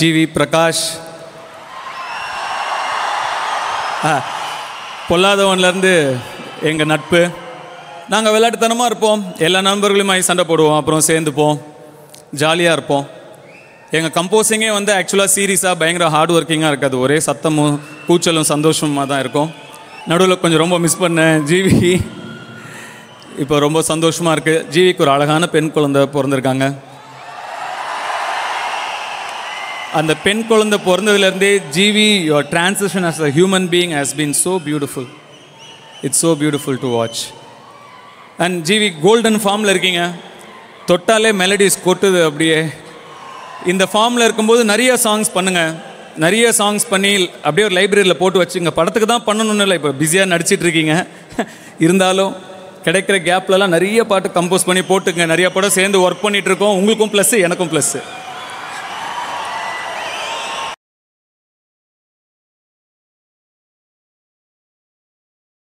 GV Prakash. Polladavanilindu enga natpu. Naanga velaiyaattanama irpom. Ella nambargalumai sanda poduvom. Appuram sendupom. Jolly-a irpom. Enga composing e vanda actually series-a bayangara hard working-a irukadhu. Ore sathamum poocchalum sandoshama dhaan irukum. Naduvula konjam romba miss pannen GV. Ipo romba sandoshama irukku. GV-ku oru alagana pen kolanda porundirukanga. And the pen column, the Pornadilande, GV, your transition as a human being has been so beautiful. It's so beautiful to watch. And GV, golden form Lerkinga, Totale melodies quoted the Abdiye. In the form Lerkumbo, Naria songs Pananga, Naria songs Panil, Abdi library Lapoto watching a Patakada Pananunala, busy and Narchit Rikinga, Irundalo, Kadakra Gap Lala, Naria part compose Pani Portang, Naria Potas, and the work Ponitriko, Ungulcomplace, Anakomplace.